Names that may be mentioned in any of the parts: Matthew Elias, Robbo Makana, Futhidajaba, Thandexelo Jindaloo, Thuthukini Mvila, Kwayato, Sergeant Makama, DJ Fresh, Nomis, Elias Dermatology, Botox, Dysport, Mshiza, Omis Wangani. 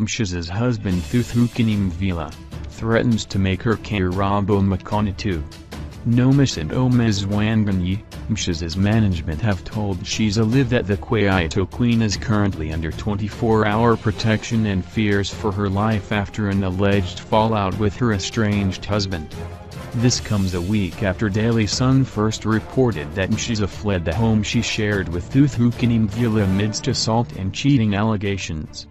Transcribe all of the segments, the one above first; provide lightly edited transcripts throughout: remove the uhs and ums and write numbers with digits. Mshiza's husband Thuthukini Mvila threatens to make her care Robbo Makana too. Nomis and Omis Wangani, Mshiza's management, have told she's a live that the Kwayato queen is currently under 24-hour protection and fears for her life after an alleged fallout with her estranged husband. This comes a week after Daily Sun first reported that Mshiza fled the home she shared with Thuthukini Mvila amidst assault and cheating allegations.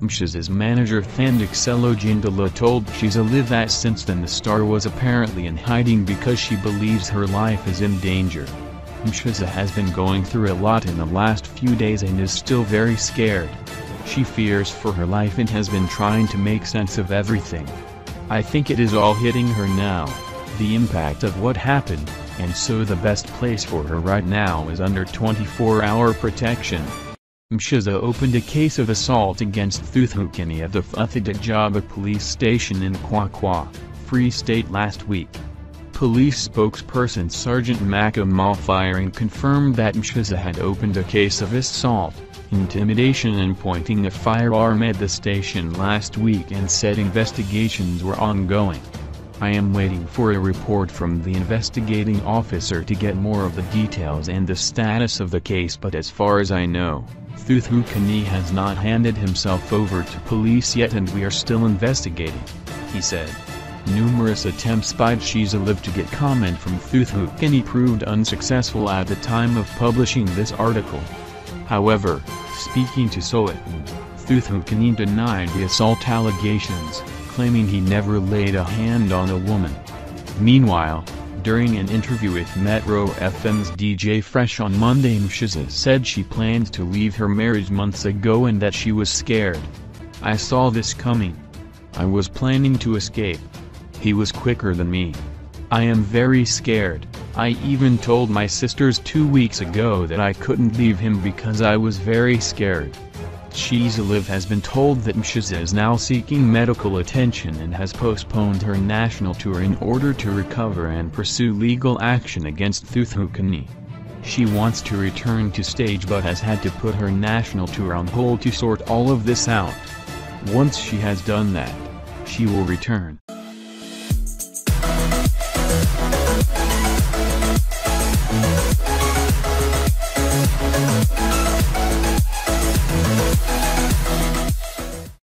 Mshiza's manager Thandexelo Jindaloo told She's a Live that since then the star was apparently in hiding because she believes her life is in danger. Mshiza has been going through a lot in the last few days and is still very scared. She fears for her life and has been trying to make sense of everything. I think it is all hitting her now, the impact of what happened, and so the best place for her right now is under 24-hour protection. Mshiza opened a case of assault against Thuthukini at the Futhidajaba police station in Kwayato, Free State last week. Police spokesperson Sergeant Makama confirmed that Mshiza had opened a case of assault, intimidation and pointing a firearm at the station last week and said investigations were ongoing. I am waiting for a report from the investigating officer to get more of the details and the status of the case, but as far as I know, Thuthukini has not handed himself over to police yet and we are still investigating, he said. Numerous attempts by She's a Live to get comment from Thuthukini proved unsuccessful at the time of publishing this article. However, speaking to Soitin, Thuthukini denied the assault allegations, claiming he never laid a hand on a woman. Meanwhile, during an interview with Metro FM's DJ Fresh on Monday, Mshiza said she planned to leave her marriage months ago and that she was scared. I saw this coming. I was planning to escape. He was quicker than me. I am very scared. I even told my sisters 2 weeks ago that I couldn't leave him because I was very scared. She's a Live has been told that Mshiza is now seeking medical attention and has postponed her national tour in order to recover and pursue legal action against Thuthukini. She wants to return to stage but has had to put her national tour on hold to sort all of this out. Once she has done that, she will return.